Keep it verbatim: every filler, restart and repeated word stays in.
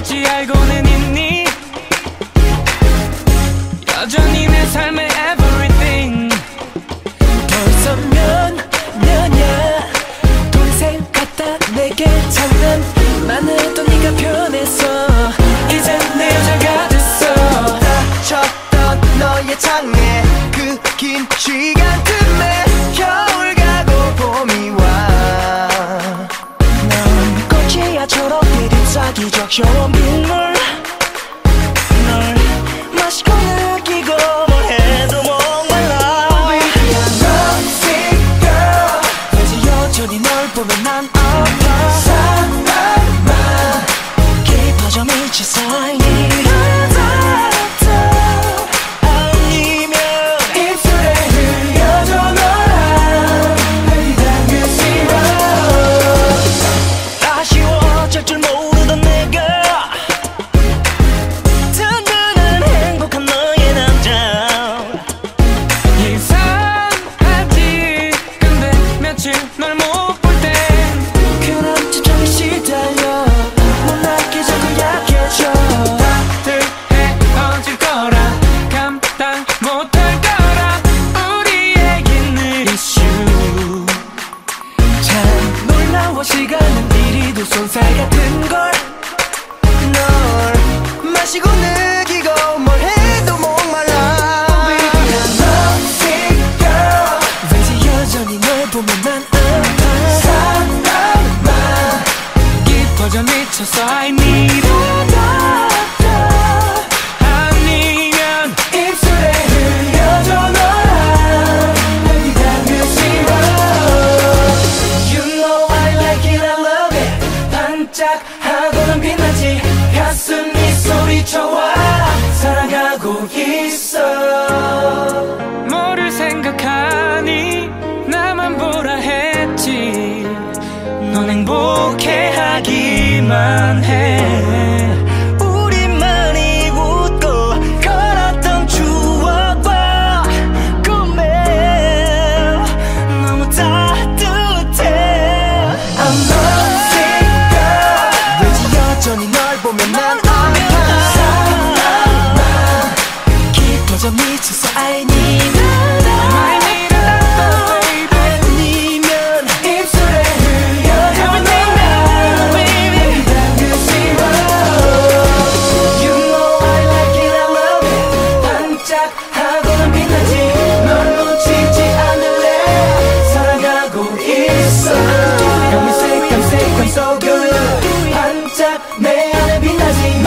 어찌 알고는 있니? 여전히 내 삶의 everything. 벌써 몇 년이야 동생 같다 내게 장난만 해도 네가 변했어. 이젠 내 여자가 됐어. 다쳤던 너의 장애 그 긴 시간 틈에 겨울 가고 봄이 와. 넌 꽃이야처럼 비림사기적 요런 빗물 널 마시고 느끼고 뭘 해도 목말라. Oh baby I love you girl. 이제 여전히 널 보면 난 아파. 사랑만 깊어져 미칠 사이 시간은 이리도 손살 같은 걸. 널 마시고 느끼고 뭘 해도 목말라. Oh baby I love you girl. 왠지 여전히 널 보면 난 아파. 사랑만 깊어져 미쳤어. I need you 하고는 빛나지. 가슴이 소리쳐와 사랑하고 있어. 뭐를 생각하니 나만 보라 했지. 넌 행복해 하기만 해. 우리만이 웃고 걸었던 추억과 꿈에 너무 따뜻해. I'm 미쳤어. I need you 아니면 입술에 흘려가면 나. Baby that you see right. You know I like it I love it. 반짝하고는 빛나지. 널 놓치지 않을래. 사랑하고 있어. Got me sick I'm sick I'm so good. 반짝 내 안에 빛나지.